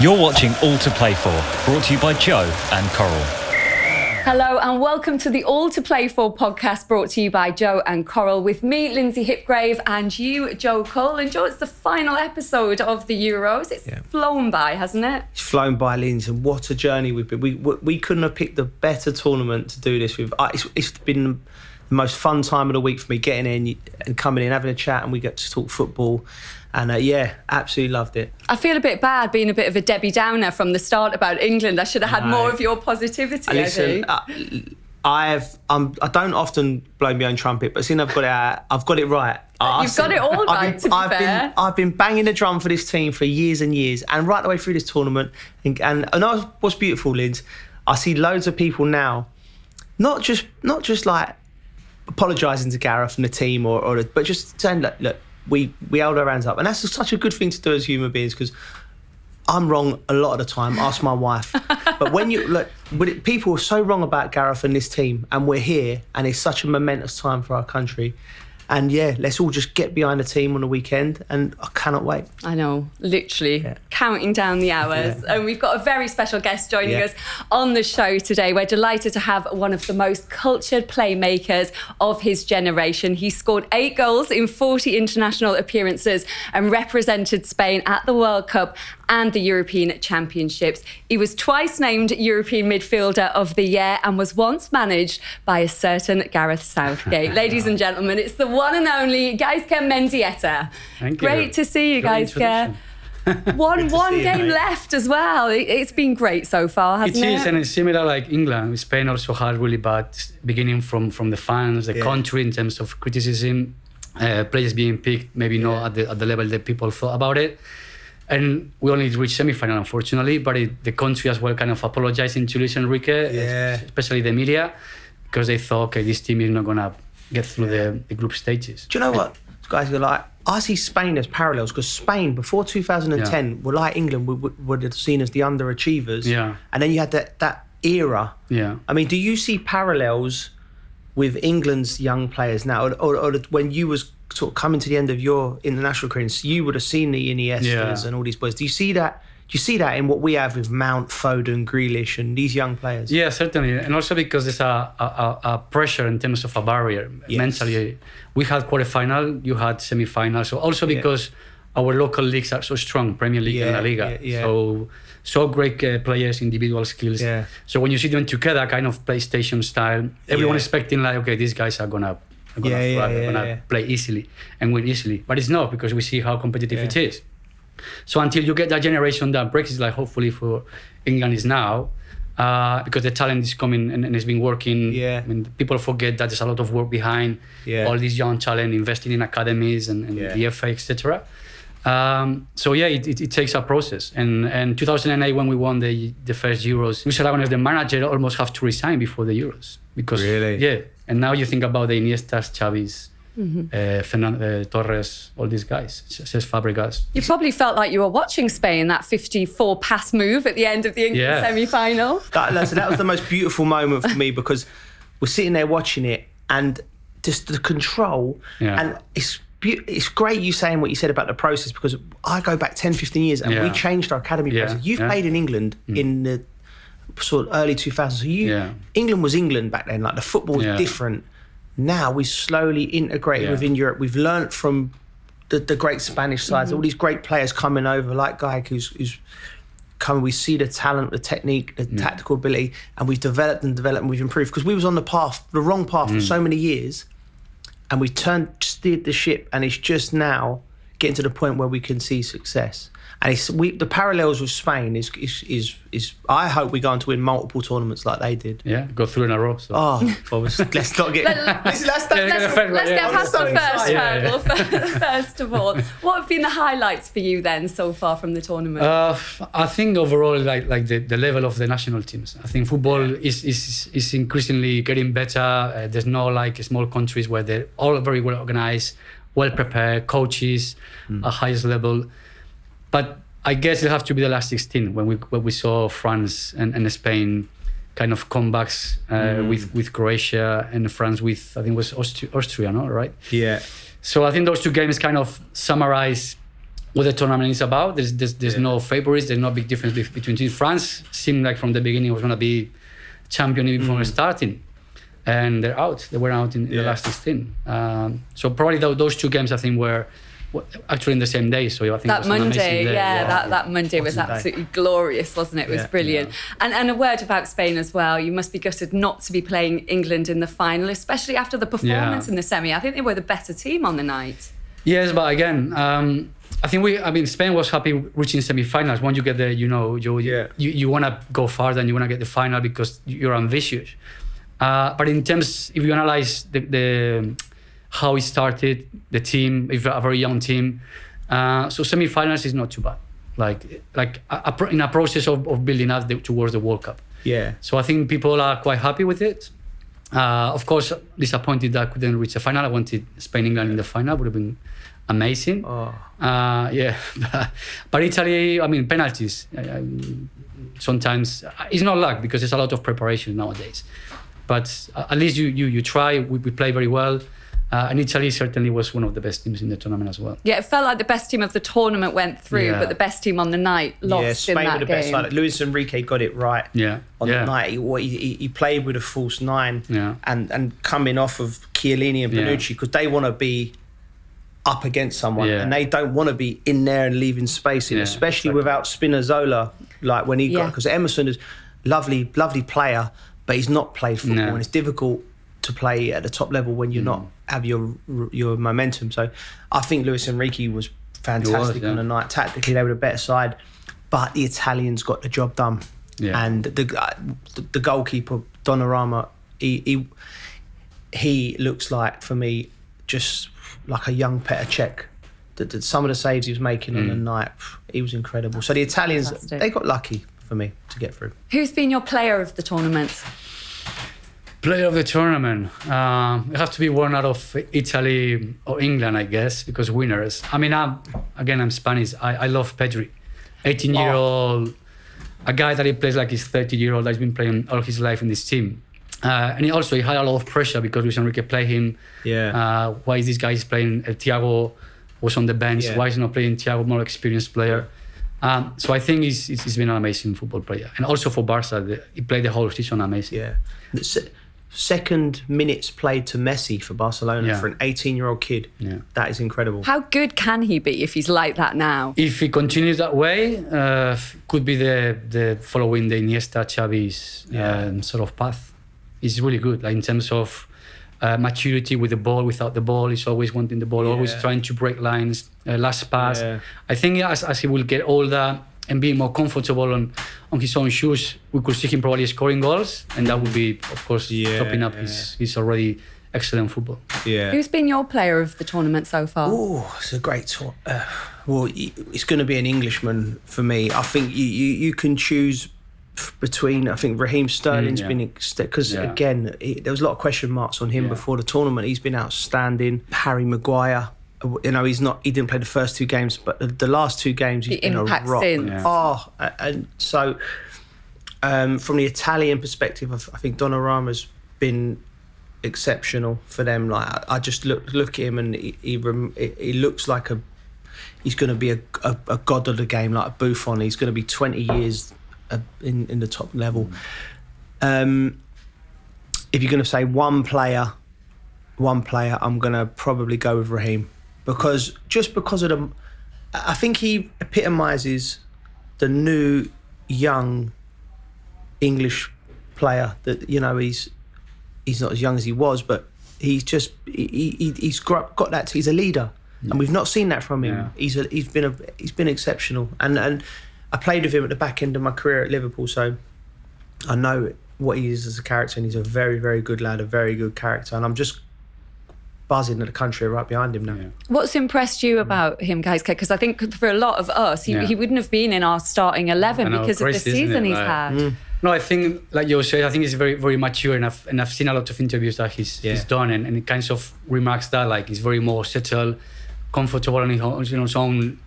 You're watching All to Play For, brought to you by Joe and Coral. Hello and welcome to the All to Play For podcast, brought to you by Joe and Coral, with me, Lindsay Hipgrave, and you, Joe Cole. And Joe, it's the final episode of the Euros. It's flown by, hasn't it? It's flown by, Lindsay. What a journey we've been. We couldn't have picked a better tournament to do this with. It's been the most fun time of the week for me, getting in and coming in, having a chat, and we get to talk football. And yeah, absolutely loved it. I feel a bit bad being a bit of a Debbie Downer from the start about England. I should have had more of your positivity. Listen, I don't often blow my own trumpet, but since I've got it out, I've got it right. You've got it all right, to be fair. I've been banging the drum for this team for years and years, and right the way through this tournament. And what's beautiful, Linz, I see loads of people now, not just like apologising to Gareth and the team, but just saying, look. We held our hands up. And that's such a good thing to do as human beings, because I'm wrong a lot of the time. Ask my wife. But when you look, people are so wrong about Gareth and this team, and we're here, and it's such a momentous time for our country. And yeah, let's all just get behind the team on the weekend, and I cannot wait. I know, literally counting down the hours. And we've got a very special guest joining us on the show today. We're delighted to have one of the most cultured playmakers of his generation. He scored 8 goals in 40 international appearances and represented Spain at the World Cup and the European Championships. He was twice named European Midfielder of the Year and was once managed by a certain Gareth Southgate. Ladies and gentlemen, it's the one and only Gaizka Mendieta. Thank you. Great to see you, Gaizka. One game left as well. It's been great so far, hasn't it? It is, and it's similar like England. Spain also had really bad beginning from the fans, the country, in terms of criticism, players being picked, maybe not at the level that people thought about it. And we only reached semi-final, unfortunately, but the country as well kind of apologizing to Luis Enrique, especially the media, because they thought, okay, this team is not going to get through the group stages. Do you know what, guys? Like, I see Spain as parallels, because Spain before 2010 were like England, were seen as the underachievers. Yeah. And then you had that era. Yeah. I mean, do you see parallels with England's young players now, or when you was sort of coming to the end of your international career, you would have seen the Iniestas and all these boys? Do you see that? Do you see that in what we have with Mount, Foden, Grealish, and these young players? Yeah, certainly. And also because there's a pressure in terms of a barrier mentally. We had quarterfinal, you had semi-final. So also because our local leagues are so strong, Premier League and La Liga. So great players, individual skills. Yeah. So when you see them together, kind of PlayStation style, everyone expecting like, okay, these guys are going to play easily and win easily. But it's not, because we see how competitive it is. So until you get that generation that breaks, like hopefully for England is now, because the talent is coming and it's been working. Yeah. I mean, people forget that there's a lot of work behind all this young talent, investing in academies and the FA, etc. So yeah, it takes a process. And 2008, when we won the first Euros, Luis Aragonés, the manager, almost have to resign before the Euros, because And now you think about the Iniestas, Chavis, Fernando Torres, all these guys, Cesc Fabregas. You probably felt like you were watching Spain, that 54-pass move at the end of the England semi-final. That was the most beautiful moment for me, because we're sitting there watching it, and just the control. Yeah. And it's great you saying what you said about the process, because I go back 10, 15 years and we changed our academy process. You've played in England in the sort of early 2000s. So England was England back then. Like, the football was different. Now we slowly integrated within Europe. We've learnt from the great Spanish sides, all these great players coming over, like Gaizka, who's coming. We see the talent, the technique, the tactical ability, and we've developed and we've improved, because we was on the wrong path for so many years, and we steered the ship, and it's just now getting to the point where we can see success. And the parallels with Spain is I hope we go on to win multiple tournaments like they did. Yeah, go through in a row. So. Oh, well, let's not get... let's get past the first hurdle, first of all. What have been the highlights for you then so far from the tournament? I think overall, like the level of the national teams. I think football is increasingly getting better. There's no like small countries where they're all very well organised, well prepared, coaches at highest level. But I guess it'll have to be the last 16 when we saw France and Spain kind of comebacks with Croatia, and France with, I think it was Austria, no? Right? Yeah. So I think those two games kind of summarize what the tournament is about. There's no favorites. There's no big difference between teams. France seemed like from the beginning was going to be champion even from starting, and they're out. They were out in the last 16. So probably those two games I think were actually in the same day. So I think that Monday, that Monday was absolutely glorious, wasn't it? It was brilliant. And a word about Spain as well. You must be gutted not to be playing England in the final, especially after the performance in the semi. I think they were the better team on the night. Yes, but again, I think Spain was happy reaching semi-finals. Once you get there, you want to go farther and you want to get the final because you're ambitious. But in terms, if you analyze how it started, the team, if a very young team, so semi-finals is not too bad. In a process of building up towards the World Cup. Yeah. So I think people are quite happy with it. Of course, disappointed that I couldn't reach the final. I wanted Spain-England in the final. Would have been amazing. Oh. But Italy, penalties. Sometimes it's not luck because there's a lot of preparation nowadays. But at least you try. We play very well. And Italy certainly was one of the best teams in the tournament as well. Yeah, it felt like the best team of the tournament went through, but the best team on the night lost in that game. Yeah, Spain were the best side. Luis Enrique got it right on the night. He played with a false nine and coming off of Chiellini and Bonucci because they want to be up against someone and they don't want to be in there and leaving space in, especially without Spinazzola, like when he got... Because Emerson is a lovely, lovely player, but he's not played football and it's difficult to play at the top level when you're not have your momentum. So I think Luis Enrique was fantastic on the night. Tactically, they were the better side, but the Italians got the job done. Yeah. And the goalkeeper Donnarumma, he looks like for me just like a young Petr Cech. That some of the saves he was making on the night, he was incredible. That's so the Italians fantastic. They got lucky for me to get through. Who's been your player of the tournament? Player of the tournament, it has to be one out of Italy or England, I guess, because winners. I'm Spanish. I love Pedri, 18-year-old, a guy that he plays like he's 30-year-old. That's been playing all his life in this team, and he had a lot of pressure because Luis Enrique played him. Yeah. Why is this guy playing? Thiago was on the bench. Yeah. Why is he not playing Thiago, more experienced player? So I think he's been an amazing football player, and also for Barca, he played the whole season amazing. Yeah. Second minutes played to Messi for Barcelona for an 18-year-old kid. Yeah. That is incredible. How good can he be if he's like that now? If he continues that way, could be the following the Iniesta, Xavi's sort of path. He's really good in terms of maturity with the ball, without the ball. He's always wanting the ball, always trying to break lines, last pass. Yeah. I think as he will get older and being more comfortable on his own shoes, we could see him probably scoring goals, and that would be, of course, topping up his already excellent football. Yeah. Who's been your player of the tournament so far? Oh, it's a great tour. Well, it's going to be an Englishman for me. I think you can choose between, I think Raheem Sterling's been, because again, there was a lot of question marks on him before the tournament. He's been outstanding. Harry Maguire. You know, he didn't play the first two games, but the last two games he's been a rock. And so from the Italian perspective, I think Donnarumma's been exceptional for them. Like I just look at him, and he looks like he's going to be a god of the game, like a Buffon. He's going to be 20 years in the top level. If you're going to say one player, I'm going to probably go with Raheem. Because of the, I think he epitomises the new young English player. That he's not as young as he was, but he's just he's got that. He's a leader, and we've not seen that from him. Yeah. He's been exceptional, and I played with him at the back end of my career at Liverpool, so I know what he is as a character, and he's a very, very good lad, a very good character, and I'm just buzzing at the country right behind him now. Yeah. What's impressed you about him, Gaizka? Because I think for a lot of us, he wouldn't have been in our starting 11 because of the season he's had. No, I think, like you said, I think he's very, very mature, and I've seen a lot of interviews that he's done, and it kind of remarks that like he's very more settled, comfortable on his own,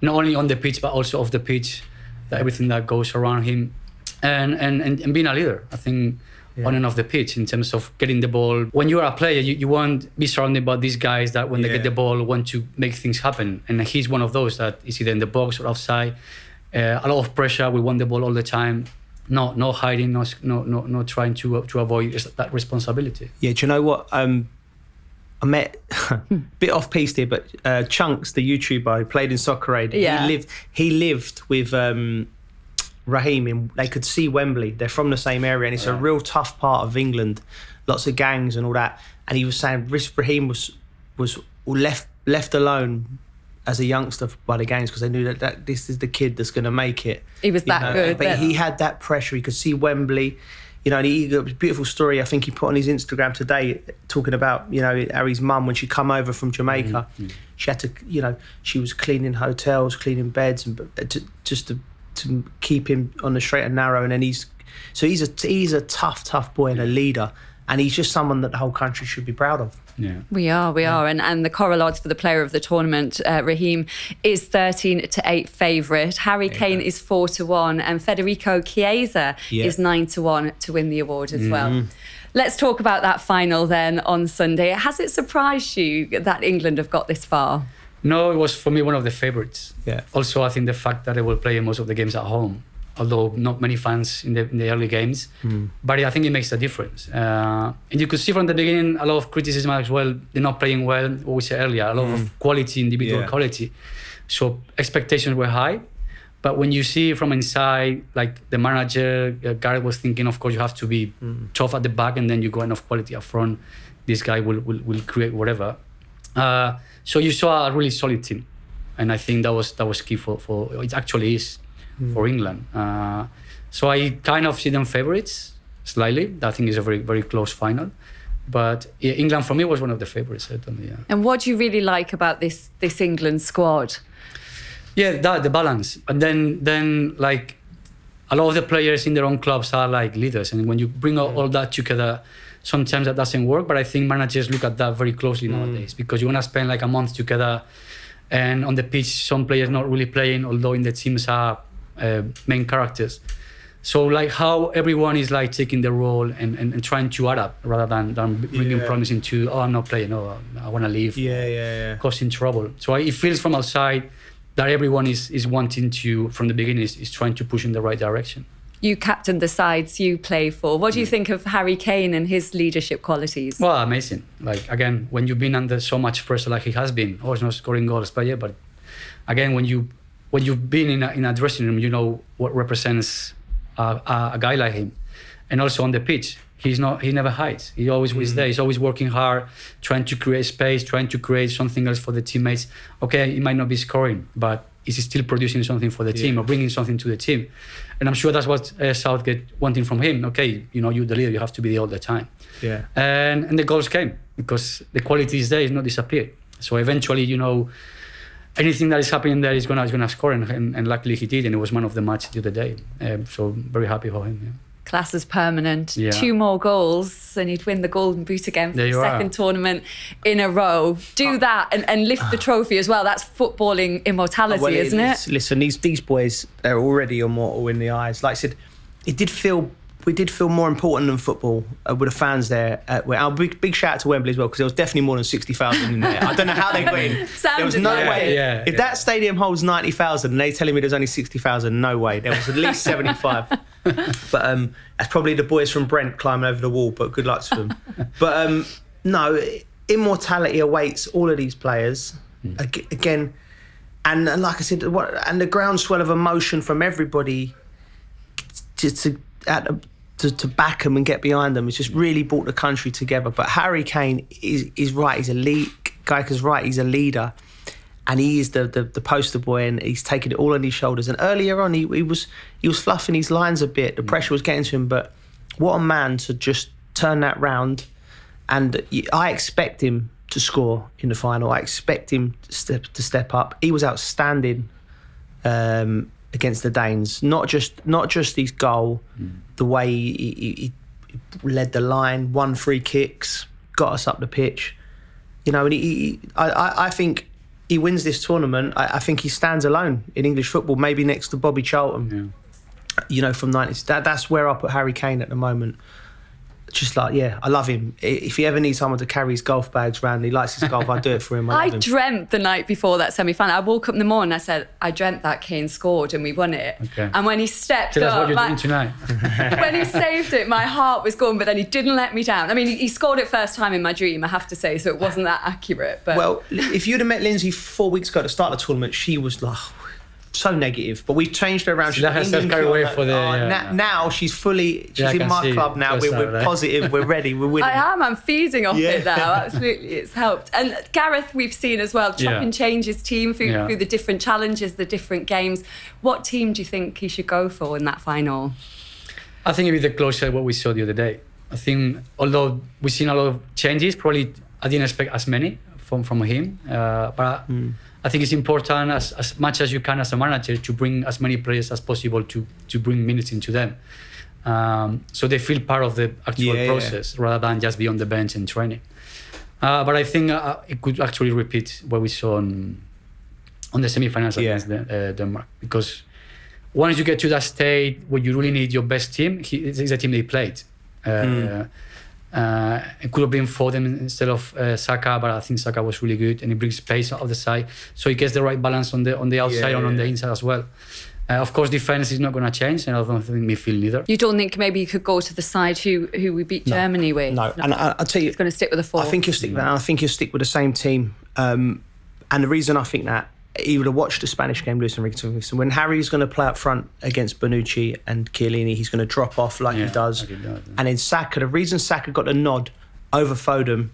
not only on the pitch but also off the pitch, everything that goes around him, and being a leader. I think on and off the pitch in terms of getting the ball. When you are a player, you want to be surrounded by these guys that when they get the ball, want to make things happen. And he's one of those that is either in the box or offside. A lot of pressure. We want the ball all the time. No hiding, no trying to avoid that responsibility. Yeah, do you know what? I met a bit off piece here, but Chunks, the YouTuber who played in Soccer Aid, he lived with Raheem. They could see Wembley. They're from the same area, and it's a real tough part of England. Lots of gangs and all that. And he was saying Raheem was left alone as a youngster by the gangs because they knew that this is the kid that's going to make it. He was that good. But he had that pressure. He could see Wembley. You know, and he got a beautiful story I think he put on his Instagram today talking about, you know, how his mum, when she come over from Jamaica, she had to, you know, she was cleaning hotels, cleaning beds, and just to keep him on the straight and narrow. And then he's a tough boy and a leader. And he's just someone that the whole country should be proud of. Yeah. We are. And the Corralads for the player of the tournament, Raheem, is 13-8 favourite. Harry Kane is 4-1 and Federico Chiesa is 9-1 to win the award as well. Let's talk about that final then on Sunday. Has it surprised you that England have got this far? No, it was for me one of the favourites. Yeah. Also, I think the fact that they will play most of the games at home, although not many fans in the early games, but I think it makes a difference. And you could see from the beginning a lot of criticism as well. They're not playing well, what we said earlier, a lot of quality, individual quality. So expectations were high, but when you see from inside, like the manager, Gareth was thinking, of course, you have to be tough at the back and then you got enough quality up front. This guy will create whatever. So you saw a really solid team. And I think that was key for it actually is. For England. So I kind of see them favourites, slightly. I think it's a very, very close final. But England, for me, was one of the favourites, certainly. Yeah. And what do you really like about this England squad? Yeah, the balance. And then like, a lot of the players in their own clubs are like leaders. And when you bring all that together, sometimes that doesn't work. But I think managers look at that very closely nowadays, because you want to spend like a month together. And on the pitch, some players not really playing, although in the teams are main characters. So like how everyone is like taking the role and trying to add up rather than bringing promising to, oh, I'm not playing, oh, I want to leave, causing trouble. So it feels from outside that everyone is wanting to, from the beginning, is trying to push in the right direction. You captain the sides you play for. What do you think of Harry Kane and his leadership qualities? Well, amazing. Like, again, when you've been under so much pressure like he has been, oh, he's not scoring goals, but yeah, but again, when you've been in a dressing room, you know what represents a guy like him. And also on the pitch, he never hides. He always was there. He's always working hard, trying to create space, trying to create something else for the teammates. Okay, he might not be scoring, but is he still producing something for the team or bringing something to the team? And I'm sure that's what Southgate wanting from him. Okay, you know, you're the leader, you have to be there all the time. Yeah. And the goals came because the quality is there, it's not disappeared. So eventually, you know, anything that is happening there is going to score, and luckily he did, and it was one of the matches the other day. So very happy for him. Yeah. Class is permanent. Yeah. 2 more goals and he'd win the Golden Boot again for the second tournament in a row. Do that and lift the trophy as well. That's footballing immortality, well, isn't it? Listen, these boys, they're already immortal in the eyes. Like I said, we did feel more important than football with the fans there. Our big shout out to Wembley as well, because there was definitely more than 60,000 in there. I don't know how they got in. There was no way. Yeah, if that stadium holds 90,000 and they're telling me there's only 60,000, no way. There was at least 75. But that's probably the boys from Brent climbing over the wall, but good luck to them. But no, immortality awaits all of these players. Again, and like I said, and the groundswell of emotion from everybody to back them and get behind them. It's just really brought the country together. But Harry Kane is right. He's a lead. Gaizka's right. He's a leader, and he is the poster boy, and he's taking it all on his shoulders. And earlier on, he was fluffing his lines a bit. The pressure was getting to him, but what a man to just turn that round. And I expect him to score in the final. I expect him to step up. He was outstanding. Against the Danes, not just his goal, the way he led the line, won free kicks, got us up the pitch, you know. And I think he wins this tournament. I think he stands alone in English football, maybe next to Bobby Charlton, you know, from '90s. That's where I put Harry Kane at the moment. just like, yeah, I love him. If he ever needs someone to carry his golf bags round, he likes his golf, I'd do it for him. I dreamt the night before that semi-final. I woke up in the morning, I said, I dreamt that Kane scored and we won it. Okay. And when he stepped up... that's what you're doing tonight. When he saved it, my heart was going, but then he didn't let me down. I mean, he scored it first time in my dream, I have to say, so it wasn't that accurate. But... well, if you'd have met Lindsay 4 weeks ago to start the tournament, she was like... so negative, but we've changed her around. She let herself go away for the... now she's fully... she's in my club now. We're positive, we're ready, we're winning. I am, I'm feeding off it now. Absolutely, it's helped. And Gareth, we've seen as well, chop and change his team through the different challenges, the different games. What team do you think he should go for in that final? I think it'd be the closer what we saw the other day. I think, although we've seen a lot of changes, probably I didn't expect as many from him, but... I think it's important as much as you can as a manager to bring as many players as possible to bring minutes into them. So they feel part of the actual process rather than just be on the bench and training. But I think it could actually repeat what we saw on the semi-finals against Denmark. Because once you get to that state where you really need your best team, it's the team they played. It could have been Foden instead of Saka, but I think Saka was really good and he brings space out of the side, so he gets the right balance on the outside and on the inside as well. Of course, defense is not going to change, and I don't think midfield either. You don't think maybe you could go to the side who we beat Germany with? No, and I'll tell you, it's going to stick with the four. I think you'll stick with that. I think you'll stick with the same team, and the reason I think that, he would have watched the Spanish game, Luis Enrique. When Harry's going to play up front against Bonucci and Chiellini, he's going to drop off like he does. And in Saka, the reason Saka got the nod over Foden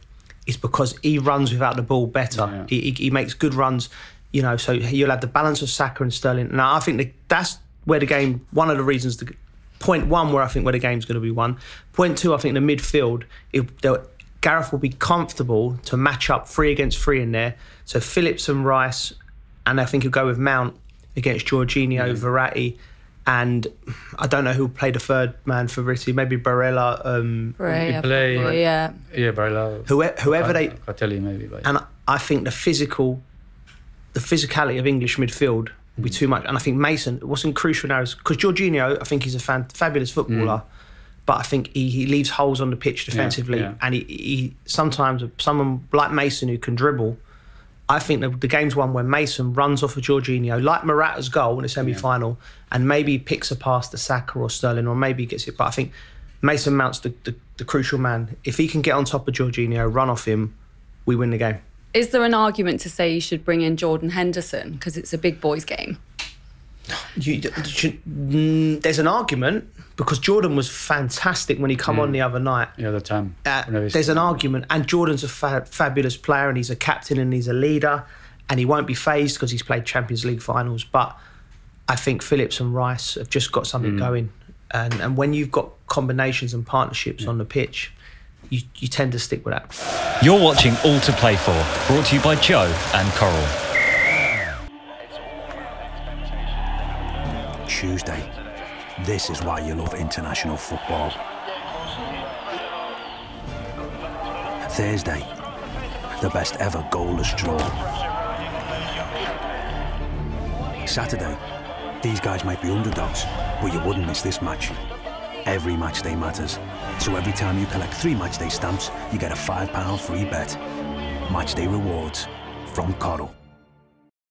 is because he runs without the ball better. He makes good runs, you know, so you'll have the balance of Saka and Sterling. Now, I think that's where the game, one of the reasons, point one, where I think where the game's going to be won. Point two, I think the midfield, Gareth will be comfortable to match up 3 against 3 in there. So Phillips and Rice... and I think he'll go with Mount against Jorginho, Verratti, and I don't know who'll play the third man for Verratti. Maybe Barella. Barella. Whoever they... Catelli maybe. But and I think the physicality of English midfield will be too much. And I think Mason, what's crucial now is... because Jorginho, I think he's a fabulous footballer, but I think he leaves holes on the pitch defensively. And he sometimes, someone like Mason who can dribble... I think the game's one where Mason runs off of Jorginho, like Morata's goal in the semi-final, and maybe picks a pass to Saka or Sterling, or maybe gets it. But I think Mason Mount's the crucial man. If he can get on top of Jorginho, run off him, we win the game. Is there an argument to say you should bring in Jordan Henderson because it's a big boys game? There's an argument, because Jordan was fantastic when he came on the other night. The other time. There's an argument, and Jordan's a fabulous player, and he's a captain and he's a leader, and he won't be phased because he's played Champions League finals. But I think Phillips and Rice have just got something going, and when you've got combinations and partnerships on the pitch, you tend to stick with that. You're watching All to Play For, brought to you by Joe and Coral. Tuesday. This is why you love international football. Thursday, the best ever goalless draw. Saturday, these guys might be underdogs, but you wouldn't miss this match. Every matchday matters, so every time you collect 3 matchday stamps, you get a £5 free bet. Matchday rewards from Coral.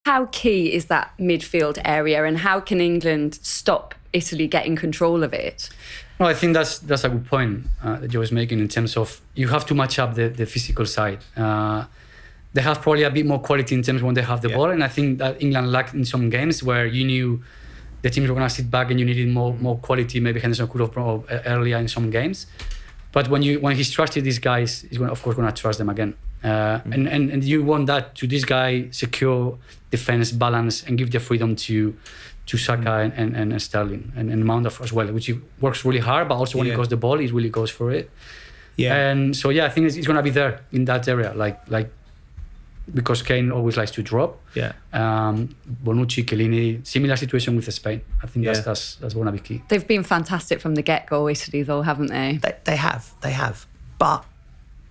How key is that midfield area, and how can England stop Italy getting control of it? Well, I think that's a good point that Joe was making, in terms of you have to match up the physical side. They have probably a bit more quality in terms when they have the ball, and I think that England lacked in some games where you knew the teams were going to sit back and you needed more quality. Maybe Henderson could have brought up earlier in some games. But when he's trusted these guys, he's of course going to trust them again. And you want that to this guy, secure defense, balance, and give the freedom to Saka and Sterling and Mount as well, which he works really hard, but also when he goes the ball, he really goes for it. And so I think it's going to be there in that area, like because Kane always likes to drop. Bonucci, Chiellini, similar situation with Spain. I think that's going to be key. They've been fantastic from the get-go, Italy, though, haven't they? They have. But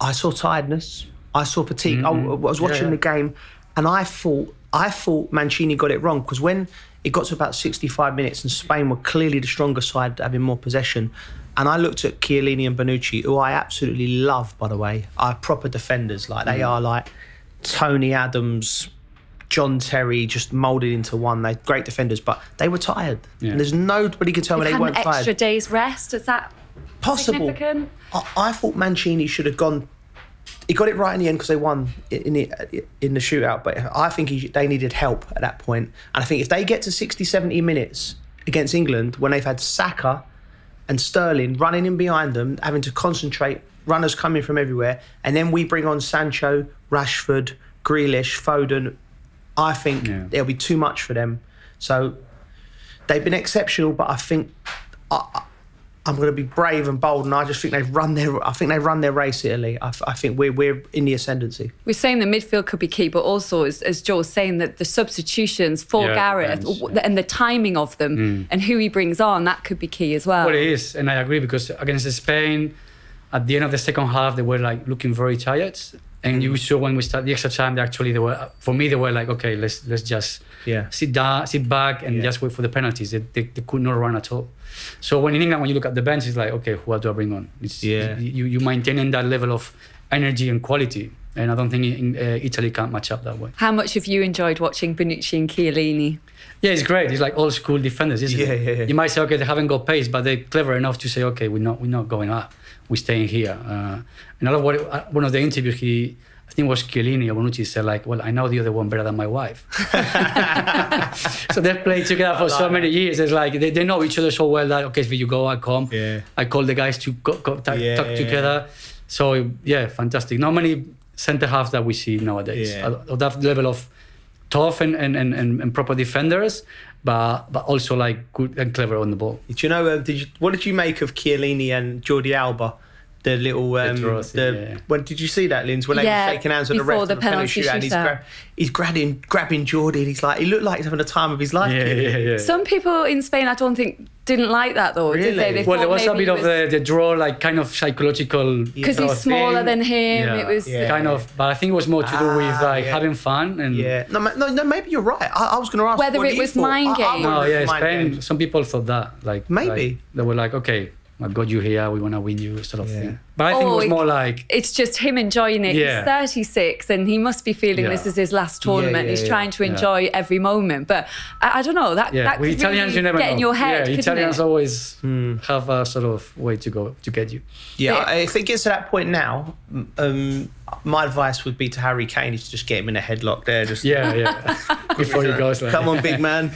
I saw tiredness. I saw fatigue. I was watching the game, and I thought Mancini got it wrong, because when it got to about 65 minutes and Spain were clearly the stronger side, having more possession. And I looked at Chiellini and Bonucci, who I absolutely love, by the way, are proper defenders. Like, they are like Tony Adams, John Terry, just moulded into one. They're great defenders, but they were tired. Yeah. And there's nobody can tell me they weren't tired. Had an extra day's rest. Is that possible? Significant? I thought Mancini should have gone. He got it right in the end because they won in the shootout. But I think they needed help at that point. And I think if they get to 60, 70 minutes against England, when they've had Saka and Sterling running in behind them, having to concentrate, runners coming from everywhere, and then we bring on Sancho, Rashford, Grealish, Foden, I think there'll be too much for them. So they've been exceptional, but I think I'm going to be brave and bold, and I just think they've run their. I think they run their race, Italy. I think we're in the ascendancy. We're saying the midfield could be key, but also as Joel's saying that the substitutions for Gareth and the timing of them and who he brings on, that could be key as well. Well, it is, and I agree, because against Spain, at the end of the second half, they were like looking very tired, and you saw when we started the extra time. They actually, they were, for me, they were like, okay, let's just sit down, sit back, and just wait for the penalties. They could not run at all. So when in England, when you look at the bench, it's like, okay, who do I bring on? It's, you maintaining that level of energy and quality, and I don't think Italy can't match up that way. How much have you enjoyed watching Bonucci and Chiellini? Yeah, it's great. It's like old school defenders, isn't it? Yeah, yeah. You might say, okay, they haven't got pace, but they're clever enough to say, okay, we're not going up, we're staying here. And I love what one of the interviews he. I think it was Chiellini or Bonucci said like, well, I know the other one better than my wife. So they've played together for so many years. It's like, they know each other so well that, okay, if you go, I come. Yeah. I call the guys to talk together. So, yeah, fantastic. Not many centre-halves that we see nowadays. Yeah. That level of tough and proper defenders, but also like good and clever on the ball. Do you know, what did you make of Chiellini and Jordi Alba? The little, when did you see that, Linz? When they were shaking hands on the ref, the penalty shootout, and he's grabbing Jordi, and he's like, he looked like he's having the time of his life. Yeah, yeah, yeah. Some people in Spain, I don't think, didn't like that though. Really? Did they? Well, there was a bit of the draw, like kind of psychological. Because he's smaller than him, it was kind of. But I think it was more to do with like having fun and. Yeah. No, maybe you're right. I was going to ask whether it was mind game. Oh yeah, Spain. Some people thought that, like maybe they were like, okay. I've got you here, we want to win you, sort of thing. But I think it was more like... It's just him enjoying it. Yeah. He's 36 and he must be feeling this is his last tournament. He's trying to enjoy every moment. But I don't know, that could Italians, really get in your head, couldn't Italians it? Always have a sort of way to go to get you. Yeah, but I think it's at that point now. My advice would be to Harry Kane is to just get him in a headlock there. Just before he goes. Come on, big man.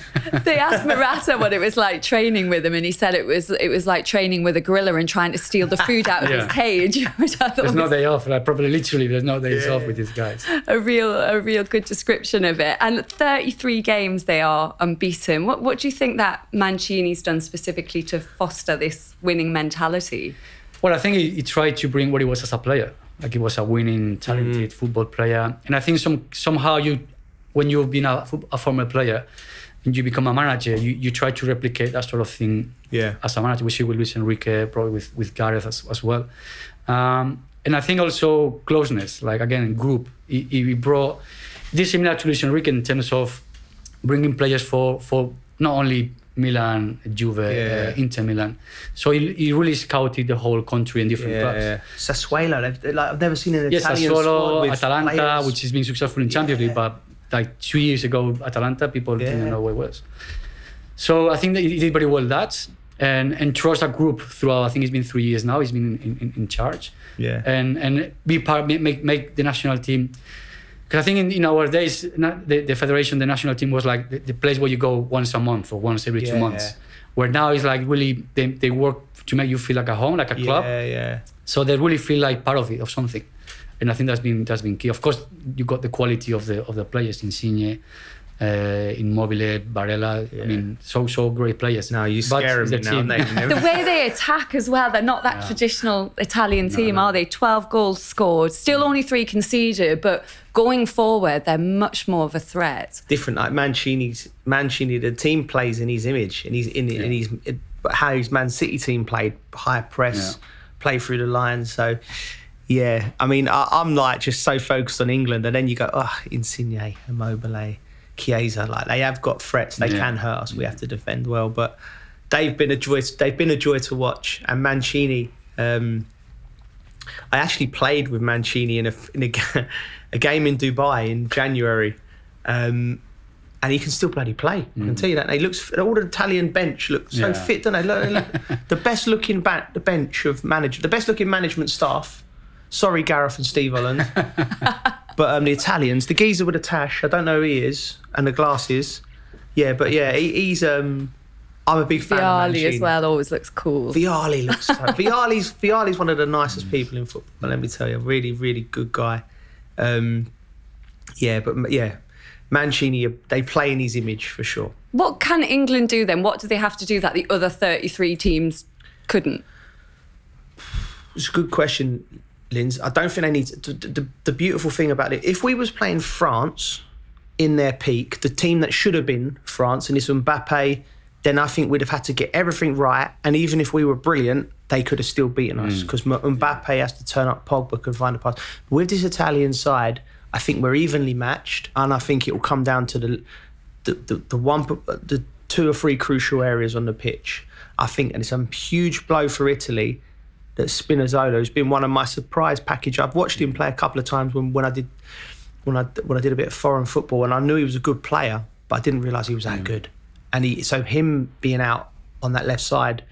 They asked Morata what it was like training with him, and he said it was like training with a gorilla and trying to steal the food out of his cage. Which I thought there's no day off. Like, probably literally, there's no days off with these guys. A real good description of it. And 33 games they are unbeaten. What do you think that Mancini's done specifically to foster this winning mentality? Well, I think he tried to bring what he was as a player. Like, he was a winning, talented football player. And I think somehow when you've been a former player and you become a manager, you try to replicate that sort of thing as a manager. We see with Luis Enrique, probably with Gareth as well. And I think also closeness, like, again, group. He brought this similar to Luis Enrique in terms of bringing players for not only Milan, Juve, Inter Milan. So he really scouted the whole country and different clubs. Yeah. Sassuolo, I've never seen an Italian squad with Atalanta, players. Which has been successful in Champions League, but like 2 years ago, Atalanta, people didn't know what it was. So I think that he did very well that, and trust a group throughout. I think it's been 3 years now. He's been in charge. Yeah. And be part, make the national team. Because I think in our days, the federation, the national team was like the place where you go once a month or once every 2 months. Yeah. Where now it's like really, they work to make you feel like a home, like a club. Yeah, yeah. So they really feel like part of it, of something. And I think that's been key. Of course, you got the quality of the players, Insigne, Immobile, Barella. I mean, so great players. No, you scare them now. The way they attack as well, they're not that traditional Italian team, are they? 12 goals scored, still only 3 conceded, but going forward, they're much more of a threat. Different, like Mancini, the team plays in his image, and he's how his Man City team played, high press, play through the line, so. Yeah, I mean, I'm like just so focused on England, and then you go, oh, Insigne, Immobile, Chiesa. Like, they have got threats. They can hurt us. We have to defend well. But they've been a joy. They've been a joy to watch. And Mancini. I actually played with Mancini in a game in Dubai in January, and he can still bloody play. I can tell you that. He looks, all the Italian bench looks so fit, don't they? Look, the best looking bench of manager, the best looking management staff. Sorry, Gareth and Steve Holland, but the Italians, the geezer with a tash, I don't know who he is, and the glasses. Yeah, but yeah, he's. I'm a big fan of Vialli as well, always looks cool. Vialli looks so... Vialli's one of the nicest people in football, let me tell you. Really, really good guy. Yeah, but yeah, Mancini, they play in his image for sure. What can England do then? What do they have to do that the other 33 teams couldn't? It's a good question, Linz. I don't think they need... The beautiful thing about it, if we was playing France in their peak, the team that should have been France, and it's Mbappe... then I think we'd have had to get everything right. And even if we were brilliant, they could have still beaten us because Mbappe has to turn up, Pogba can find a pass. With this Italian side, I think we're evenly matched, and I think it will come down to the 2 or 3 crucial areas on the pitch. I think, and it's a huge blow for Italy that Spinazzola has been one of my surprise package. I've watched him play a couple of times when I did a bit of foreign football, and I knew he was a good player, but I didn't realise he was that good. And so him being out on that left side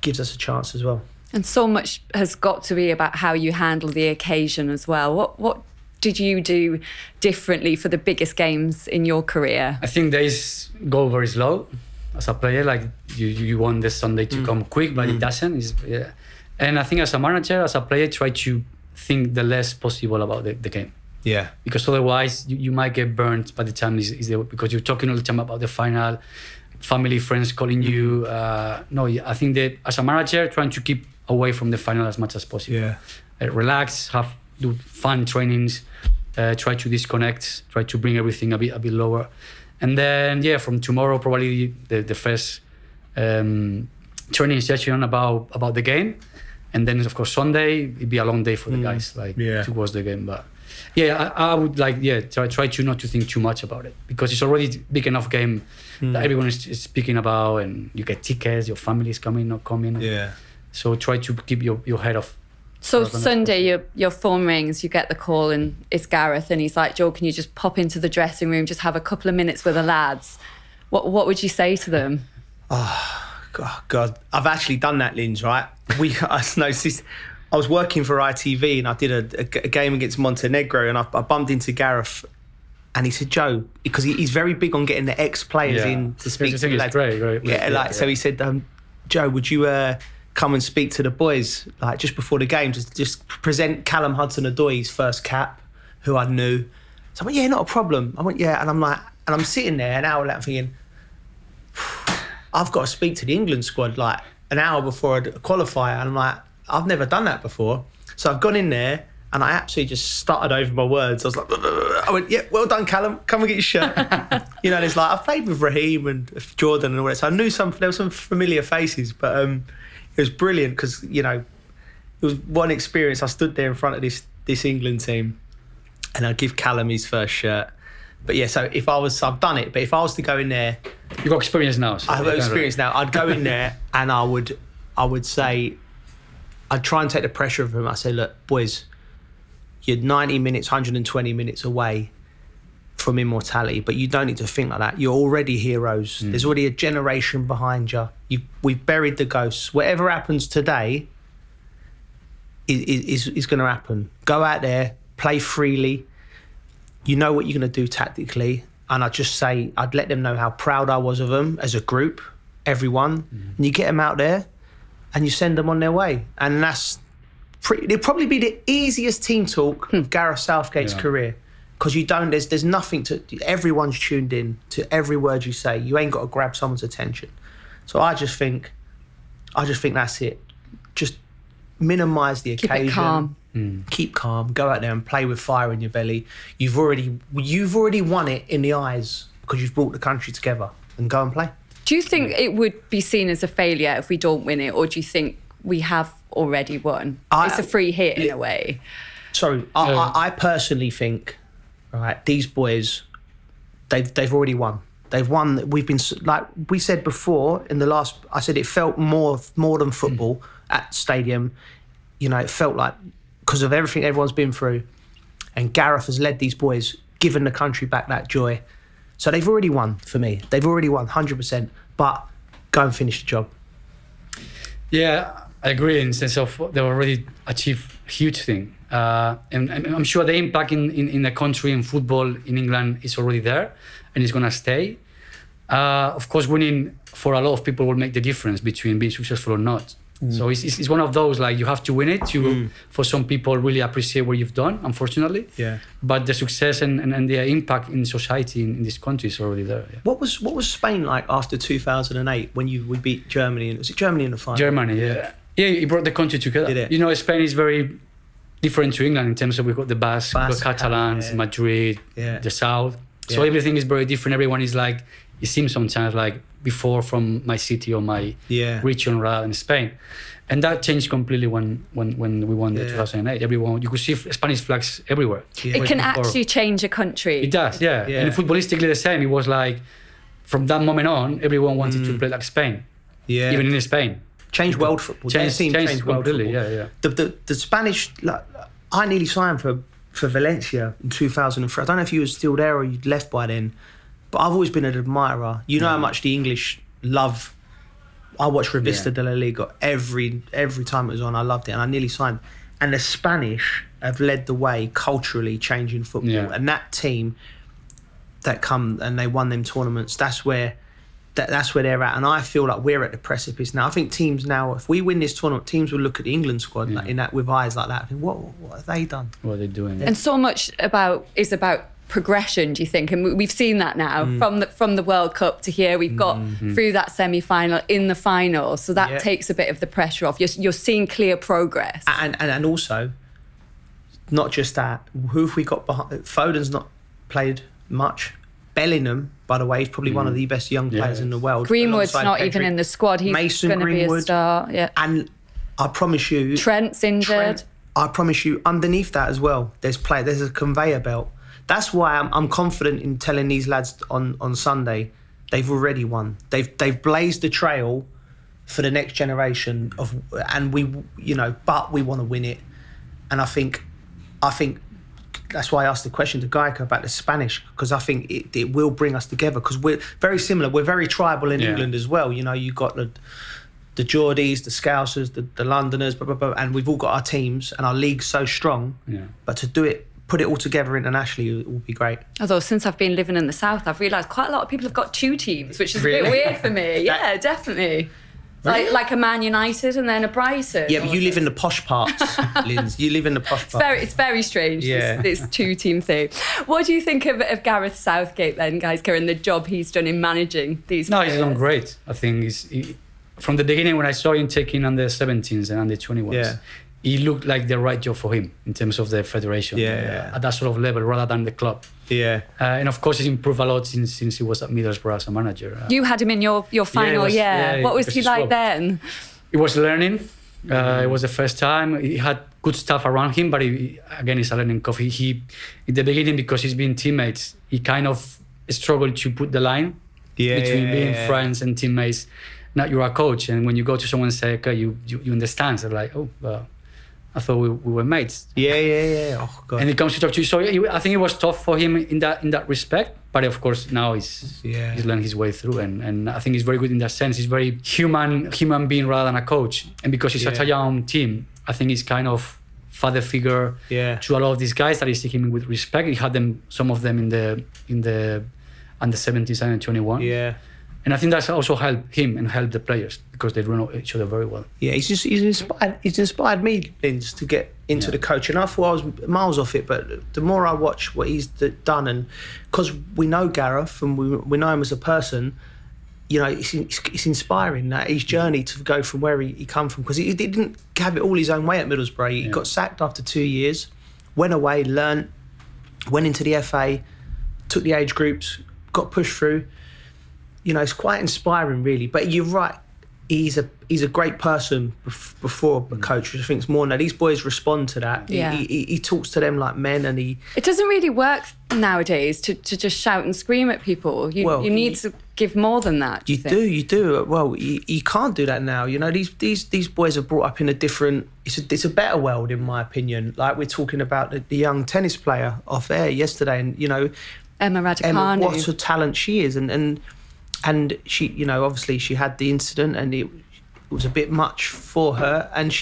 gives us a chance as well. And so much has got to be about how you handle the occasion as well. What did you do differently for the biggest games in your career? I think days go very slow as a player. Like you want the Sunday to come quick, but it doesn't. And I think as a manager, as a player, try to think the less possible about the game. Yeah, because otherwise you might get burnt by the time because you're talking all the time about the final, family, friends calling you. No, I think that as a manager, trying to keep away from the final as much as possible. Yeah, relax, do fun trainings, try to disconnect, try to bring everything a bit lower, and then yeah, from tomorrow probably the first training session about the game, and then of course Sunday it'd be a long day for the guys towards the game, but. Yeah, I would try to not to think too much about it because it's already big enough game that everyone is speaking about, and you get tickets, your family is coming, not coming. Yeah. So try to keep your head off. So Sunday, your phone rings, you get the call, and it's Gareth, and he's like, "Joel, can you just pop into the dressing room, just have a couple of minutes with the lads?" What would you say to them? Oh God, I've actually done that, Linz. Right? I was working for ITV and I did a game against Montenegro, and I bumped into Gareth, and he said, "Joe," because he's very big on getting the ex-players in to speak to the lads. Right? So he said, "Joe, would you come and speak to the boys like just before the game? Just present Callum Hudson-Odoi's first cap, who I knew." So I went, "Yeah, not a problem." I went, "Yeah," and I'm sitting there an hour later thinking, I've got to speak to the England squad like an hour before I qualify, and I'm like, I've never done that before. So I've gone in there and I absolutely just stuttered over my words. I was like, I went, "Yeah, well done, Callum. Come and get your shirt." You know, and it's like, I've played with Raheem and Jordan and all that. So I knew there were some familiar faces, but it was brilliant because, you know, it was one experience. I stood there in front of this England team and I'd give Callum his first shirt. But yeah, so I've done it, but if I was to go in there... You've got experience now. So I've got experience now. I'd go in there and I would say... I'd try and take the pressure off him. I say, "Look, boys, you're 90 minutes, 120 minutes away from immortality, but you don't need to think like that. You're already heroes. There's already a generation behind you. We've buried the ghosts. Whatever happens today is going to happen. Go out there, play freely. You know what you're going to do tactically." And I'd let them know how proud I was of them as a group, everyone. And you get them out there, and you send them on their way. And it'll probably be the easiest team talk of Gareth Southgate's career, because there's nothing to, everyone's tuned in to every word you say. You ain't got to grab someone's attention. So I just think that's it. Just minimise the occasion. Keep calm. Keep calm, go out there and play with fire in your belly. You've already won it in the eyes because you've brought the country together, and go and play. Do you think it would be seen as a failure if we don't win it, or do you think we have already won? It's a free hit in a way. Sorry, I personally think, right, these boys, They've already won. They've won. We've been, like we said before in the last, I said it felt more than football at Stadium. You know, it felt like, because of everything everyone's been through, and Gareth has led these boys, given the country back that joy. So they've already won for me. They've already won 100%, but go and finish the job. Yeah, I agree in the sense of they've already achieved a huge thing. And I'm sure the impact in the country and football in England is already there and it's going to stay. Of course, winning for a lot of people will make the difference between being successful or not. Mm. So it's one of those, like, you have to win it to, for some people, really appreciate what you've done, unfortunately. Yeah. But the success and the impact in society in this country is already there. Yeah. What was Spain like after 2008 when we beat Germany? Was it Germany in the final? Germany, yeah. Yeah, it brought the country together. Did it? You know, Spain is very different to England in terms of we've got the Basque, we've got Catalans, yeah. Madrid, yeah. The South. Yeah. So everything is very different. Everyone is like, it seems sometimes like before from my city or my region rather than Spain. And that changed completely when we won the 2008. Everyone, you could see Spanish flags everywhere. Yeah. It can actually change a country. It does, yeah. Yeah. And footballistically the same. It was like, from that moment on, everyone wanted to play like Spain. Yeah. Even in Spain. Change world football. Change world football. Yeah, yeah. The Spanish, like, I nearly signed for Valencia in 2003. I don't know if you were still there or you'd left by then, but I've always been an admirer. You know how much the English love. I watched Revista de la Liga every time it was on. I loved it, and I nearly signed. And the Spanish have led the way culturally, changing football. Yeah. And that team that come and they won them tournaments. That's where they're at, and I feel like we're at the precipice now. I think teams now, if we win this tournament, teams will look at the England squad like, in that with eyes like that. I think, what have they done? What are they doing? And so much is about progression, do you think? And we've seen that now from the World Cup to here. We've got through that semi-final, in the final, so that takes a bit of the pressure off. You're seeing clear progress, and also not just that. Who have we got behind? Foden's not played much. Bellingham, by the way, he's probably one of the best young players in the world. Greenwood's not even in the squad. He's going to be a star. Yeah. And I promise you... Trent's injured. I promise you, underneath that as well, there's a conveyor belt. That's why I'm confident in telling these lads on Sunday, they've already won. They've blazed the trail for the next generation of... And we, you know, but we want to win it. And I think... That's why I asked the question to Gaizka about the Spanish, because I think it will bring us together, because we're very similar. We're very tribal in England as well. You know, you've got the Geordies, the Scousers, the Londoners, blah, blah, blah, and we've all got our teams and our league's so strong. Yeah. But to do it, put it all together internationally, it will be great. Although since I've been living in the South, I've realised quite a lot of people have got two teams, which is a bit weird for me. Yeah, definitely. Really? Like a Man United and then a Brighton. Yeah, but you live in the posh parts, Linz. You live in the posh parts. It's very strange, this two-team thing. What do you think of Gareth Southgate then, Gaizka, and the job he's done in managing these players? He's done great. I think from the beginning when I saw him taking under-17s and under-21s, he looked like the right job for him in terms of the federation at that sort of level rather than the club. Yeah. And of course, he's improved a lot since he was at Middlesbrough as a manager. You had him in your final year. What was he like then? It was learning. It was the first time. He had good staff around him, but again, it's a learning curve. He, in the beginning, because he's been teammates, he kind of struggled to put the line between being friends and teammates. Now you're a coach, and when you go to someone and say, okay, you understand, they're like, oh, well, I thought we were mates. Yeah. Oh, God. And it comes to talk to you. So I think it was tough for him in that respect. But of course, now he's learned his way through. And I think he's very good in that sense. He's very human being rather than a coach. And because he's such a young team, I think he's kind of father figure to a lot of these guys that he's taking with respect. He had some of them in the under-17s and under-21. Yeah. And I think that's also helped him and helped the players because they run each other very well. Yeah, he's inspired me, Linz, to get into the coaching. I thought I was miles off it, but the more I watch what he's done, and because we know Gareth and we know him as a person, you know, it's inspiring that his journey to go from where he come from, because he didn't have it all his own way at Middlesbrough. He got sacked after 2 years, went away, learned, went into the FA, took the age groups, got pushed through. You know, it's quite inspiring, really. But you're right. he's a great person before a coach, which I think is more now. These boys respond to that. Yeah. He talks to them like men, and he... It doesn't really work nowadays to just shout and scream at people. You need to give more than that. You do. Well, you can't do that now. You know, these boys are brought up in a different... It's a better world, in my opinion. Like, we're talking about the young tennis player off air yesterday, and, you know... Emma Raducanu. Emma, what a talent she is, and she, you know, obviously she had the incident, and it was a bit much for her, and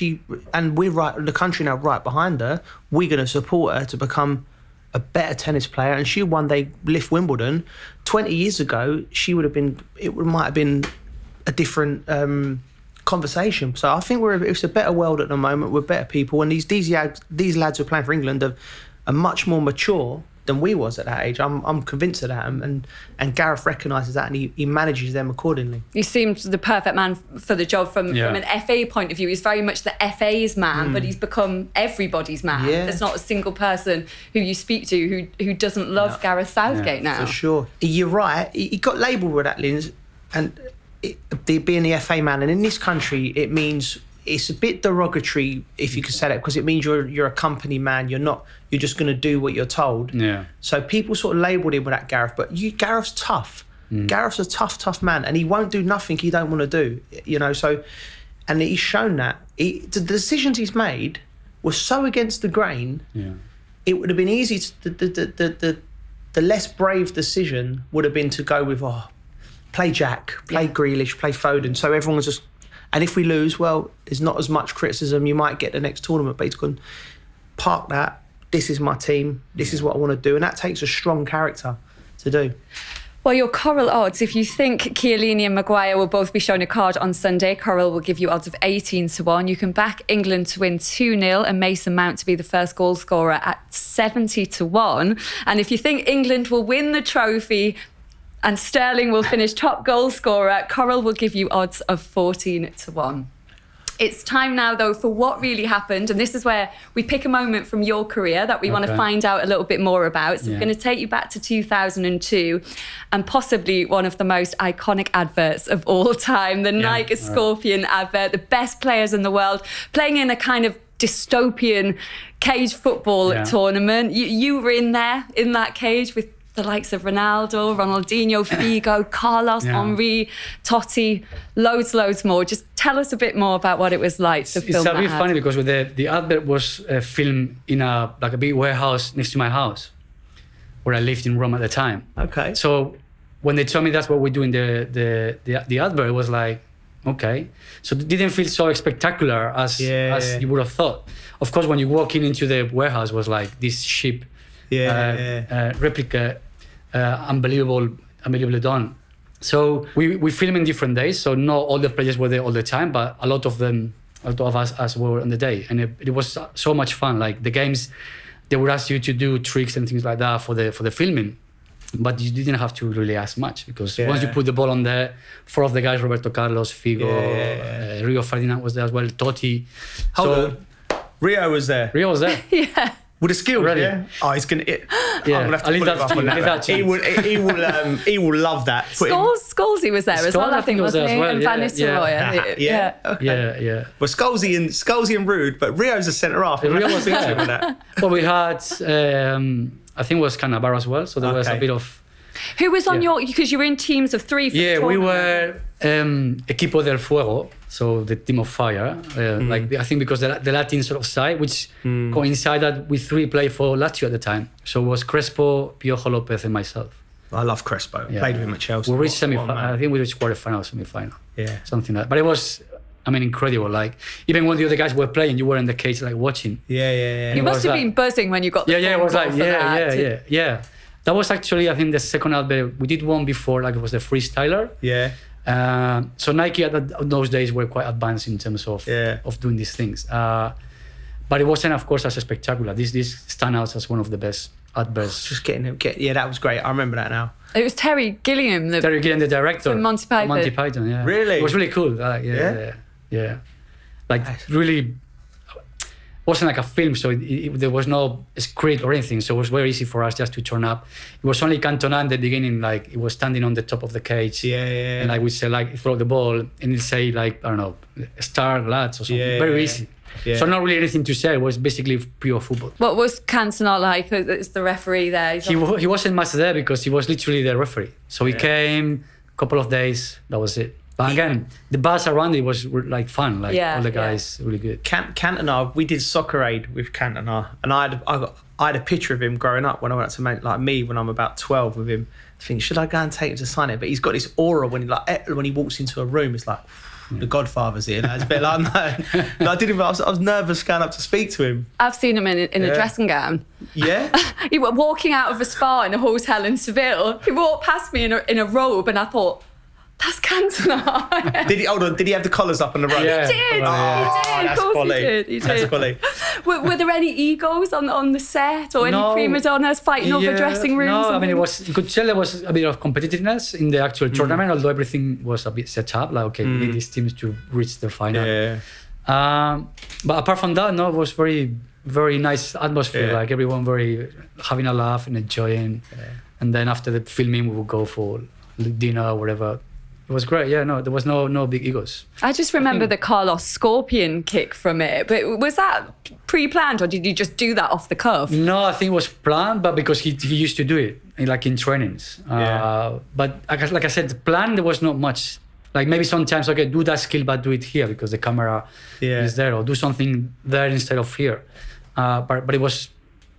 we're the country now right behind her. We're going to support her to become a better tennis player, and she'll one day lift Wimbledon. 20 years ago, she would have been, it might have been a different conversation. So I think it's a better world at the moment. We're better people, and these lads who are playing for England are much more mature than we was at that age. I'm convinced of that, and Gareth recognises that, and he manages them accordingly. He seemed the perfect man for the job from an FA point of view. He's very much the FA's man, but he's become everybody's man. Yeah. There's not a single person who you speak to who doesn't love Gareth Southgate now. For sure. You're right. He got labelled with that, Linz, and being the FA man. And in this country, it means... It's a bit derogatory, if you could say that, because it means you're a company man. You're just going to do what you're told. Yeah. So people sort of labelled him with that, Gareth. But Gareth's tough. Gareth's a tough man, and he won't do nothing he don't want to do. You know. So, and he's shown that the decisions he's made were so against the grain. Yeah. It would have been easy. The less brave decision would have been to go with play Jack, play Grealish, play Foden. So everyone was just... And if we lose, well, there's not as much criticism. You might get the next tournament, but he's gone, park that. This is my team. This is what I want to do. And that takes a strong character to do. Well, your Coral odds, if you think Chiellini and Maguire will both be shown a card on Sunday, Coral will give you odds of 18-1. You can back England to win 2-0 and Mason Mount to be the first goal scorer at 70-1. And if you think England will win the trophy and Sterling will finish top goal scorer, Coral will give you odds of 14-1. It's time now, though, for what really happened. And this is where we pick a moment from your career that we want to find out a little bit more about. So we're going to take you back to 2002 and possibly one of the most iconic adverts of all time, the Nike Scorpion advert, the best players in the world playing in a kind of dystopian cage football tournament. You were in there, in that cage with the likes of Ronaldo, Ronaldinho, Figo, Carlos, Henri, Totti, loads more. Just tell us a bit more about what it was like to film that. It's a bit funny because the advert was filmed in a big warehouse next to my house, where I lived in Rome at the time. Okay. So when they told me that's what we're doing, the advert, it was like, okay. So it didn't feel so spectacular as you would have thought. Of course, when you walk into the warehouse, it was like this ship. Replica, unbelievably done. So we film in different days, so not all the players were there all the time, but a lot of us were on the day, and it was so much fun. Like the games, they would ask you to do tricks and things like that for the filming, but you didn't have to really ask much, because once you put the ball on there, four of the guys, Roberto Carlos, Figo, Rio Ferdinand was there as well, Totti. Rio was there. Yeah. With a skill, really? Yeah. Oh, he's gonna. I'm gonna have to put him up on that. He will love that. Scholesy was there as well. I think wasn't he? Well, and Van Nistelrooy. Yeah. Well, Scholesy and Rude, but Rio's a centre half. Rio was there. Well, we had I think it was Cannavaro as well. So there was a bit of. Who was on your? Because you were in teams of three. We were Equipo del Fuego. So the team of fire, like I think because the Latin sort of side, which coincided with three players for Lazio at the time. So it was Crespo, Piojo Lopez and myself. I love Crespo. Yeah. Played with him at Chelsea. We reached semi-final. I think we reached quarterfinal, semi-final. Yeah. Something like that. But it was, I mean, incredible. Like, even when the other guys were playing, you were in the cage, like, watching. Yeah. You must have been buzzing when you got the phone call for that. Yeah. That was actually, I think, the second advert. We did one before, like it was the freestyler. Yeah. So Nike at those days were quite advanced in terms of doing these things, but it wasn't, of course, as spectacular. This stands out as one of the best adverts. Just getting that was great. I remember that now. It was Terry Gilliam, the director from Monty Python. Yeah, really, it was really cool. Like really wasn't like a film, so there was no script or anything, so it was very easy for us just to turn up. It was only Cantona at the beginning, like, he was standing on the top of the cage. Yeah, yeah, yeah. And I would say, like, throw the ball, and he'd say, like, I don't know, star lads or something. Yeah, very easy. Yeah. So not really anything to say. It was basically pure football. What was Cantona like? It's the referee there. He wasn't much there because he was literally the referee. So he came a couple of days. That was it. But again, the buzz around it was like fun. Like all the guys, really good. Cantona, we did Soccer Aid with Cantona, and I had a picture of him growing up when I went up to when I'm about 12 with him. I think, should I go and take him to sign it? But he's got this aura when he walks into a room. It's like, the Godfather's here. It's a bit like, no. I didn't. I was nervous going up to speak to him. I've seen him in a dressing gown. Yeah. He was walking out of a spa in a hotel in Seville. He walked past me in a robe, and I thought, that's Cantona. Did he have the collars up on the robe? Yeah. He did. He did. Of course he did. That's quality. Were there any egos on the set or any prima donnas fighting over dressing rooms? No, I mean, you could tell there was a bit of competitiveness in the actual tournament, although everything was a bit set up, like, okay, we need these teams to reach the final. Yeah. But apart from that, no, it was very, very nice atmosphere, like everyone very having a laugh and enjoying. Yeah. And then after the filming, we would go for dinner or whatever. It was great, yeah, no, there was no big egos. I just remember the Carlos Scorpion kick from it, but was that pre-planned or did you just do that off the cuff? No, I think it was planned, but because he used to do it, like in trainings. But like I said, planned, there was not much. Like maybe sometimes, okay, do that skill, but do it here because the camera is there, or do something there instead of here. But it was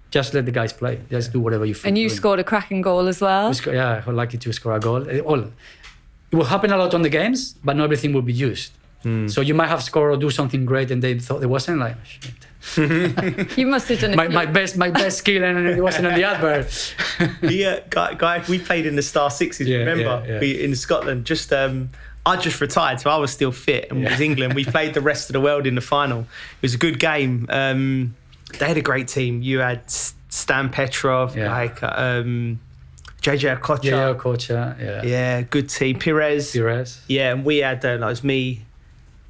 just let the guys play, just do whatever you feel. And you scored a cracking goal as well? Yeah, I'm lucky to score a goal. It will happen a lot on the games, but not everything will be used. So you might have scored or do something great and they thought it wasn't, like, shit. You must have done my best skill and it wasn't on the advert. Guy, we played in the Star Sixes, remember? Yeah, yeah. We, in Scotland, I just retired, so I was still fit, and it was England. We played the rest of the world in the final. It was a good game. They had a great team. You had Stan Petrov, like... JJ Okocha, yeah, good team. Pires. Yeah, and we had, it was me,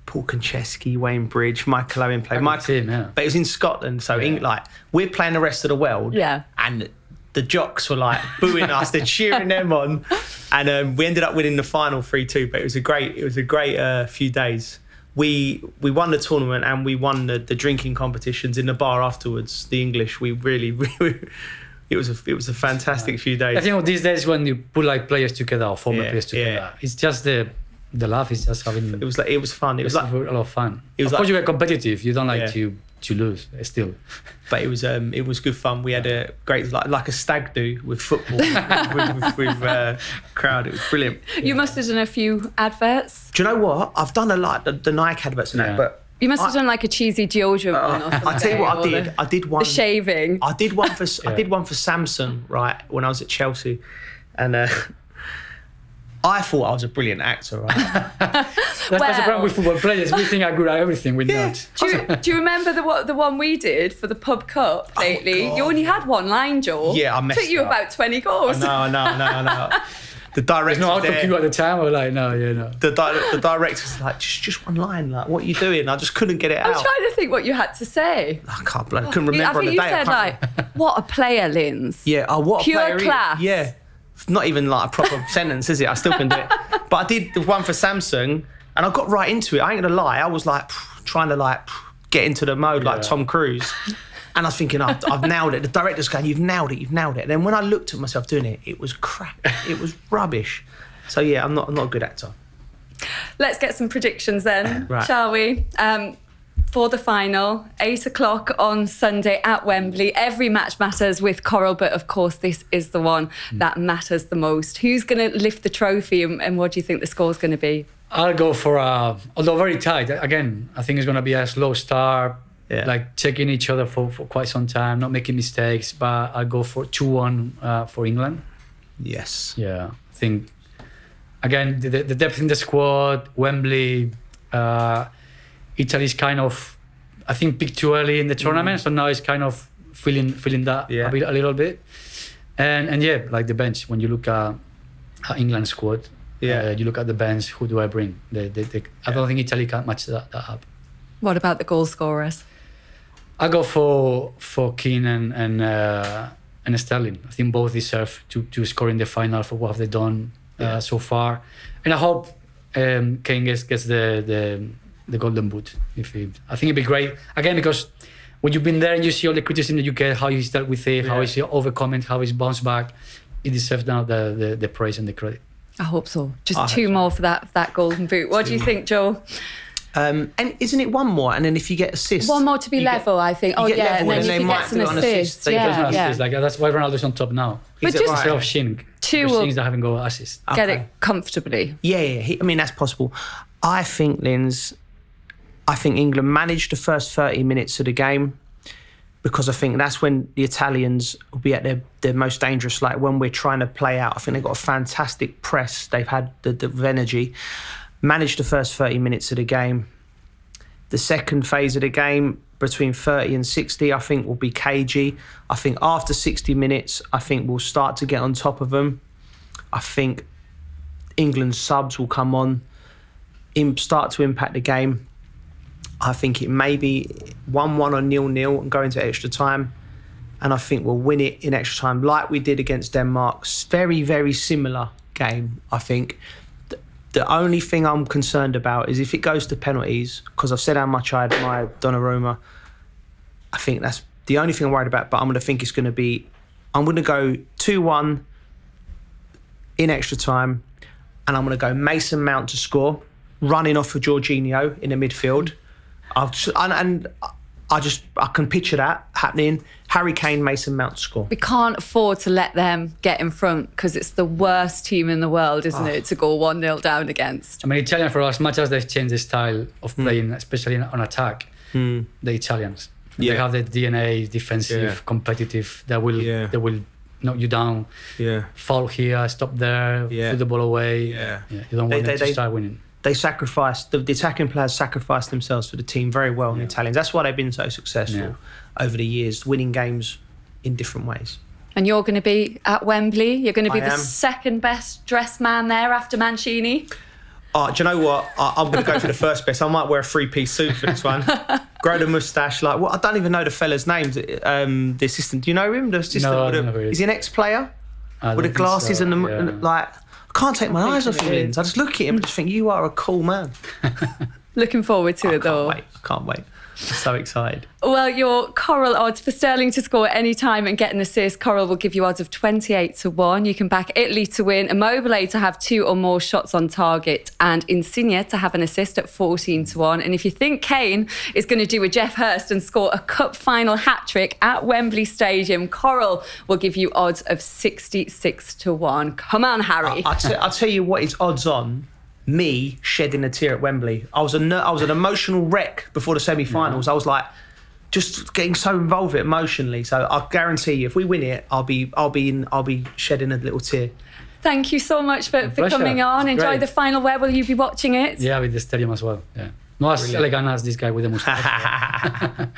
Paul Konchesky, Wayne Bridge, Michael Owen played. But it was in Scotland, so like, we're playing the rest of the world. Yeah. And the jocks were like booing us, they're cheering them on. And we ended up winning the final 3-2, but it was a great few days. We won the tournament and we won the drinking competitions in the bar afterwards. The English, we really, it was a fantastic few days. I think these days when you put like players together or former players together, it's just the laugh is just having. It was fun. It was like a lot of fun. Of course, you were competitive. You don't like to lose still. But it was good fun. We had a great like a stag do with football with crowd. It was brilliant. You must have done a few adverts. Do you know what? I've done a lot. The Nike adverts and that, but. You must have done like a cheesy deodorant one or something. I tell you what I did. I did one. The shaving. I did one for Samsung, right, when I was at Chelsea, and I thought I was a brilliant actor. Right? That's the problem with football players. We think I'm good at everything. We're not. Do you remember the one we did for the Pub Cup lately? You only had one line, Joel. Yeah, I messed up. Took you about 20 goals. No. The director's no auto cue at the time. I was like, no. The director's like, just one line, like, what are you doing? I just couldn't get it out. I'm trying to think what you had to say. I can't bloody, couldn't remember on the day. I think you said, like, what a player, Linz. Yeah, what a player. Pure class. Yeah. Not even, like, a proper sentence, is it? I still couldn't do it. But I did the one for Samsung, and I got right into it. I ain't going to lie. I was, like, trying to, like, get into the mode like Tom Cruise. And I was thinking, I've nailed it. The director's going, you've nailed it. And then when I looked at myself doing it, it was crap. It was rubbish. So, yeah, I'm not a good actor. Let's get some predictions then, shall we? For the final, 8 o'clock on Sunday at Wembley. Every match matters with Coral, but of course this is the one that matters the most. Who's going to lift the trophy and what do you think the score's going to be? I'll go for, although very tight, again, I think it's going to be a slow start. Yeah. Like checking each other for quite some time, not making mistakes, but I'll go for 2-1 for England. Yes. Yeah, I think, again, the depth in the squad, Wembley, Italy's kind of, I think, picked too early in the tournament, so now it's kind of feeling that a little bit. And yeah, like the bench, when you look at England squad, you look at the bench, who do I bring? I don't think Italy can match that up. What about the goal scorers? I go for Keane and Sterling. I think both deserve to score in the final for what have they done so far, and I hope Kane gets the golden boot. I think it'd be great again, because when you've been there and you see all the criticism that you get, how he's dealt with it, how he's overcome it, how he's bounced back, he deserves now the praise and the credit. I hope so. Just two more for that golden boot. What do you think, Joel? And isn't it one more? And then if you get assists, one more to be level, I think. Oh yeah, and then if you get some assists, like that's why Ronaldo's on top now. But just instead of Shink, two things that haven't got assists. Get it comfortably. Yeah. I mean, that's possible. I think I think England managed the first 30 minutes of the game, because I think that's when the Italians will be at their most dangerous. Like when we're trying to play out, I think they've got a fantastic press. They've had the energy. Managed the first 30 minutes of the game. The second phase of the game, between 30 and 60, I think will be cagey. I think after 60 minutes, I think we'll start to get on top of them. I think England's subs will come on, start to impact the game. I think it may be 1-1 or 0-0 and go into extra time. And I think we'll win it in extra time, like we did against Denmark. Very, very similar game, I think. The only thing I'm concerned about is if it goes to penalties, because I've said how much I admire Donnarumma. I think that's the only thing I'm worried about, but I'm going to think it's going to be... I'm going to go 2-1 in extra time, and I'm going to go Mason Mount to score, running off of Jorginho in the midfield. I can picture that happening. Harry Kane, Mason Mount score. We can't afford to let them get in front, because it's the worst team in the world, isn't it, to go 1-0 down against. I mean, Italian, for as much as they've changed the style of playing, especially on attack, the Italians. They have the DNA, defensive, competitive, that will knock you down, fall here, stop there, throw the ball away. You don't want them to start winning. They sacrificed, the attacking players sacrificed themselves for the team very well in the Italians. That's why they've been so successful over the years, winning games in different ways. And you're going to be at Wembley. You're going to be the second best dressed man there after Mancini. Oh, do you know what? I'm going to go for the first best. I might wear a three-piece suit for this one. Grow the moustache. Like, well, I don't even know the fella's names. The assistant. Do you know him? The assistant. No, I don't know who he is. Is he an ex-player? With the glasses and the... I can't take my eyes off him. I just look at him and just think, you are a cool man. Looking forward to it, though. I can't wait. I'm so excited. Well, your Coral odds for Sterling to score any time and get an assist. Coral will give you odds of 28-1. You can back Italy to win, Immobile to have 2 or more shots on target, and Insigne to have an assist at 14-1. And if you think Kane is going to do a Jeff Hurst and score a cup final hat-trick at Wembley Stadium, Coral will give you odds of 66-1. Come on, Harry. I'll tell you what, it's odds on. Me shedding a tear at Wembley. I was an emotional wreck before the semi-finals. I was like, just getting so involved emotionally. So I guarantee you, if we win it, I'll be shedding a little tear. Thank you so much for coming on. Enjoy the final. Where will you be watching it? Yeah, with the stadium as well. Yeah, not as elegant as this guy with the moustache.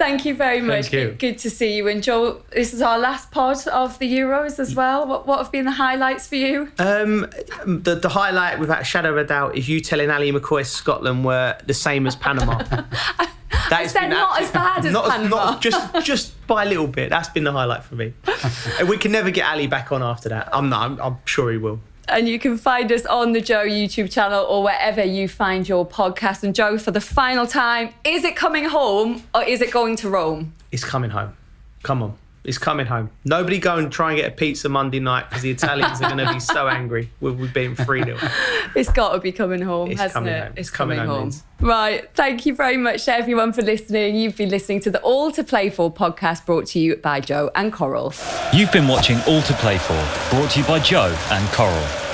Thank you very much. Thank you. Good to see you. And Joel, this is our last pod of the Euros as well. What have been the highlights for you? The highlight, without a shadow of a doubt, is you telling Ali McCoy Scotland were the same as Panama. Not as bad as Panama, just by a little bit. That's been the highlight for me. We can never get Ali back on after that. I'm sure he will. And you can find us on the Joe YouTube channel or wherever you find your podcast. And Joe, for the final time, is it coming home or is it going to Rome? It's coming home. Come on. It's coming home. Nobody go and try and get a pizza Monday night, because the Italians are going to be so angry. We've been 3-0. It's got to be coming home, hasn't it? It's coming home. Right. Thank you very much to everyone for listening. You've been listening to the All to Play For podcast, brought to you by Joe and Coral. You've been watching All to Play For, brought to you by Joe and Coral.